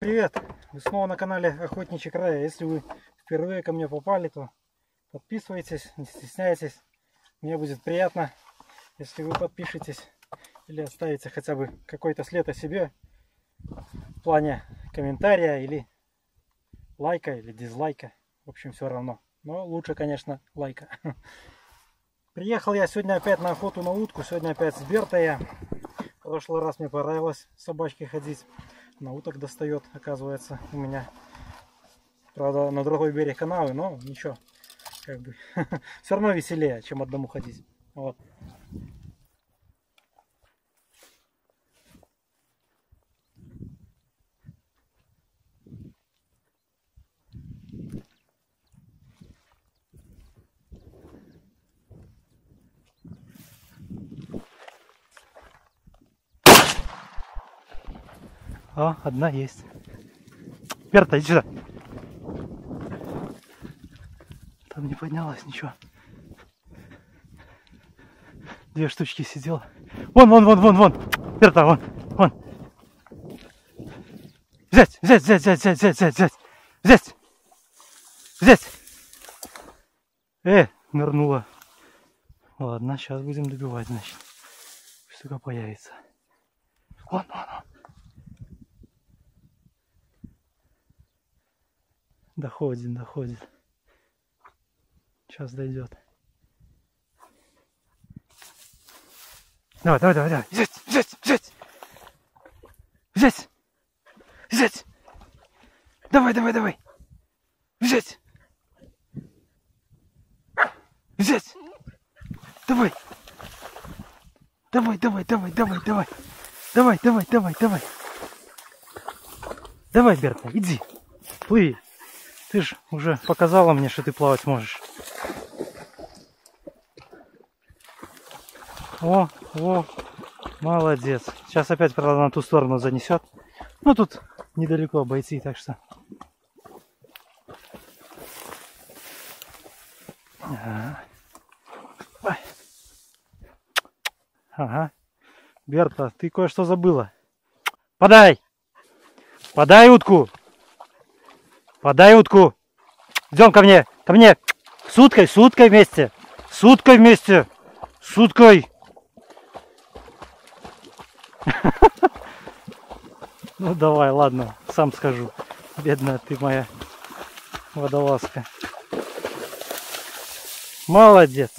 Привет! Вы снова на канале Охотничий край. Если вы впервые ко мне попали, то подписывайтесь, не стесняйтесь. Мне будет приятно, если вы подпишетесь или оставите хотя бы какой-то след о себе в плане комментария или лайка или дизлайка. В общем, все равно. Но лучше, конечно, лайка. Приехал я сегодня опять на охоту на утку. Сегодня опять с Бертой я. В прошлый раз мне понравилось с собачкой ходить. На уток достает, оказывается, у меня. Правда, на другой берег канавы, но ничего. Как бы все равно веселее, чем одному ходить. Вот. О, одна есть. Берта, иди сюда. Там не поднялась ничего. Две штучки сидела. Вон, вон, вон, вон, вон. Берта, вон, вон. Взять, взять, взять, взять, взять, взять, взять, взять. Взять. Взять. Нырнула. Ладно, сейчас будем добивать, значит. Штука появится. Вон, вон, вон. Доходит, доходит. Сейчас дойдет. Давай, давай, давай, давай. Взять, взять, взять. Взять. Взять. Давай, давай, давай. Взять. Взять. Давай. Давай, давай, давай, давай, давай. Давай, давай, давай, давай. Давай, Берта, иди. Плыви. Ты ж уже показала мне, что ты плавать можешь. О, о, молодец. Сейчас опять, правда, на ту сторону занесет. Ну, тут недалеко обойти, так что. Ага. Ага. Берта, ты кое-что забыла. Подай! Подай утку! Подай утку. Идем ко мне. Ко мне. С уткой. С уткой вместе. С уткой вместе. С уткой. Ну давай, ладно. Сам скажу. Бедная ты моя водолазка. Молодец.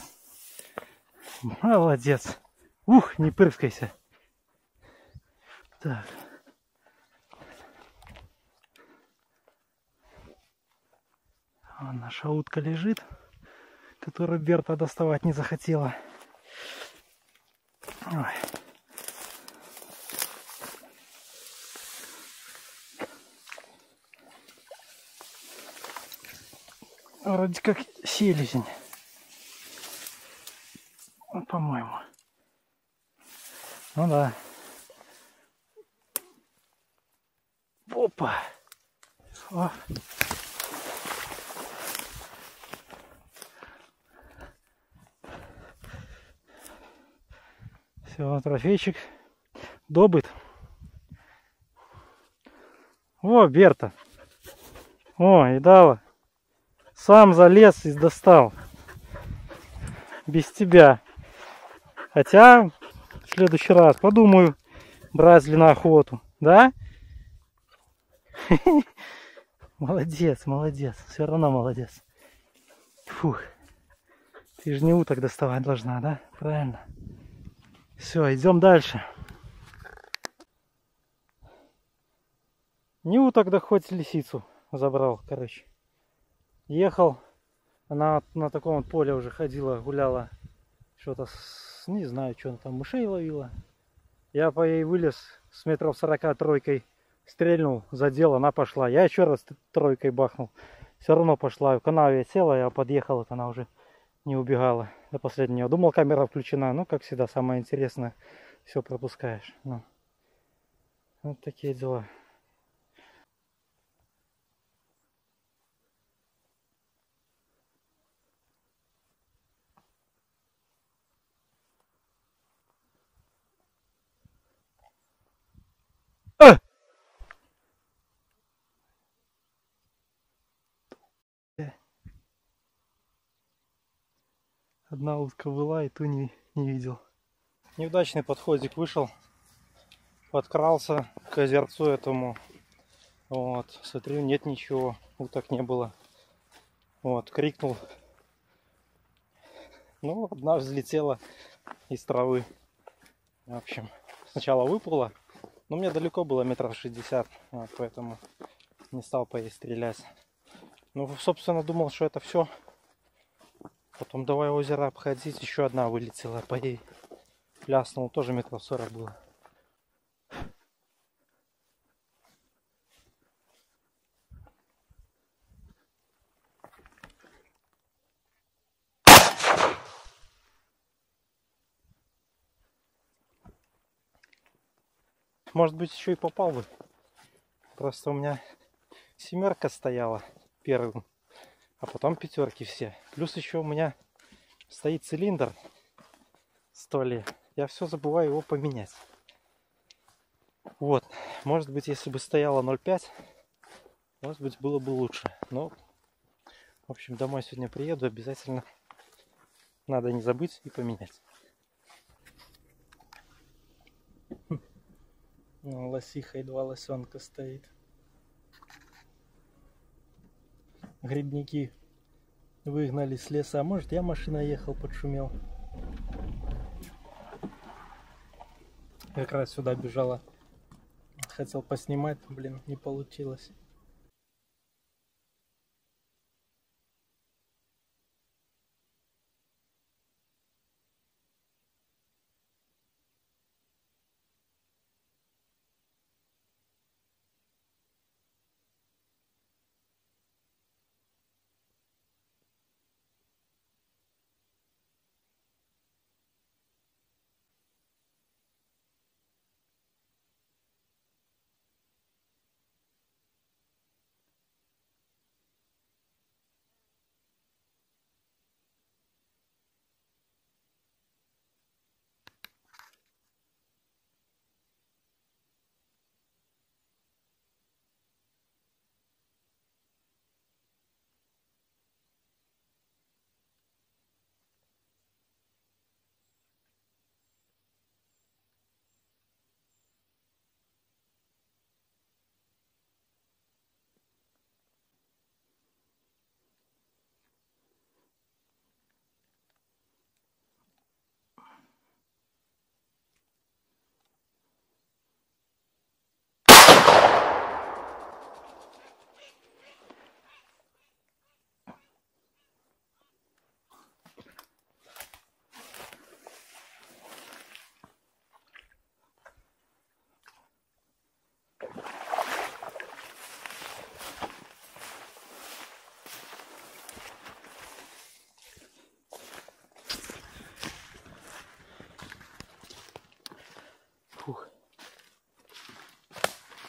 Молодец. Ух, не прыскайся. Так. Наша утка лежит, которую Берта доставать не захотела. Ой. Вроде как селезень, по-моему. Ну да. Опа! О. Трофейчик добыт. О, Берта. О, и дала. Сам залез и достал. Без тебя. Хотя в следующий раз подумаю, брать ли на охоту. Да? Молодец, молодец. Все равно молодец. Фух. Ты же не уток доставать должна, да? Правильно. Все, идем дальше. Не уток, да хоть лисицу забрал, короче. Ехал, она на таком вот поле уже ходила, гуляла. Что-то, не знаю, что она там, мышей ловила. Я по ей вылез, с метров 40 тройкой стрельнул, задел, она пошла. Я еще раз тройкой бахнул. Все равно пошла, в канаве села, я подъехал, это она уже не убегала до последнего. Думал, камера включена. Ну, как всегда, самое интересное. Все пропускаешь. Ну. Вот такие дела. Одна утка была, и ту не видел. Неудачный подходик вышел. Подкрался к озерцу этому. Вот, смотрю, нет ничего. Уток не было. Вот, крикнул. Ну, одна взлетела из травы. В общем, сначала выплыла. Но мне далеко было, метров 60. Вот, поэтому не стал по ней стрелять. Ну, собственно, думал, что это все. Потом давай озеро обходить. Еще одна вылетела, по ней пляснул. Тоже метров 40 было. Может быть, еще и попал бы. Просто у меня семерка стояла первым, а потом пятерки все. Плюс еще у меня стоит цилиндр в столе. Я все забываю его поменять. Вот. Может быть, если бы стояла 0,5, может быть, было бы лучше. Но, в общем, домой сегодня приеду. Обязательно надо не забыть и поменять. Лосиха и два лосенка стоит. Грибники выгнали с леса. А может, я машина ехал, подшумел. Как раз сюда бежала. Хотел поснимать, блин, не получилось.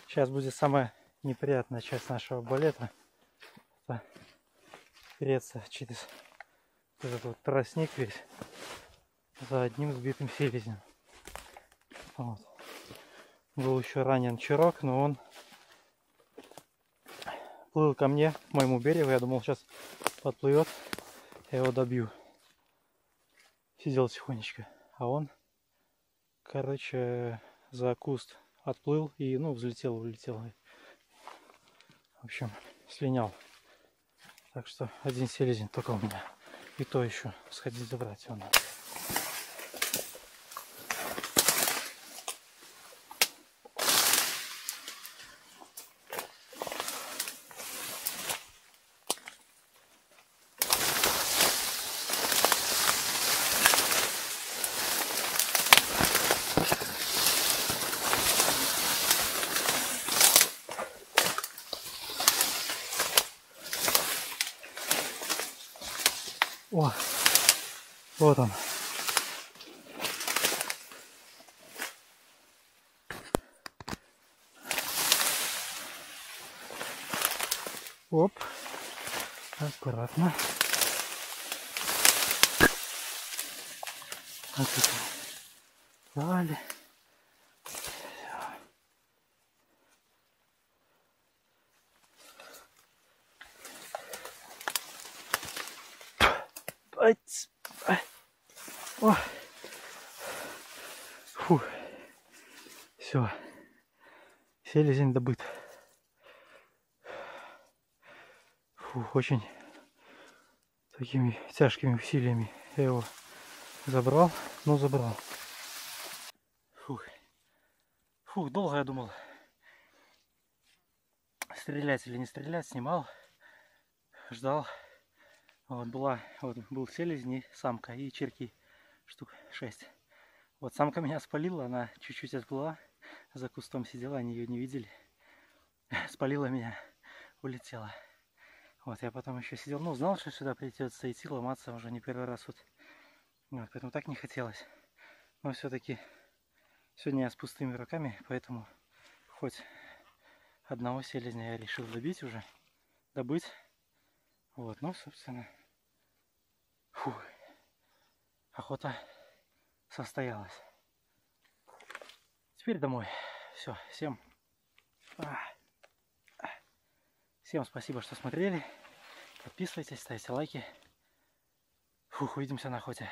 Сейчас будет самая неприятная часть нашего балета. Это переться через этот вот тростник весь за одним сбитым селезнем. Вот. Был еще ранен черок, но он плыл ко мне, к моему берегу. Я думал, сейчас подплывет, я его добью. Сидел тихонечко. А он, короче, за куст отплыл и, ну, взлетел, улетел. В общем, слинял. Так что один селезень только у меня. И то еще сходить забрать его надо. О, вот он. Оп, аккуратно. Вот это. Дали. It's... О. Фу. Все. Селезень добыт. Фу, очень такими тяжкими усилиями я его забрал, но забрал. Фух. Фух, долго я думал, стрелять или не стрелять, снимал, ждал. Вот была, вот был селезень и самка, и черки штук 6. Вот самка меня спалила, она чуть-чуть отплыла, за кустом сидела, они ее не видели. Спалила меня, улетела. Вот, я потом еще сидел, ну, знал, что сюда придется идти, ломаться уже не первый раз. Вот. Вот, поэтому так не хотелось. Но все-таки сегодня я с пустыми руками, поэтому хоть одного селезня я решил добить уже. Добыть. Вот, ну, собственно, фу, охота состоялась. Теперь домой. Все, всем спасибо, что смотрели. Подписывайтесь, ставьте лайки. Фух, увидимся на охоте.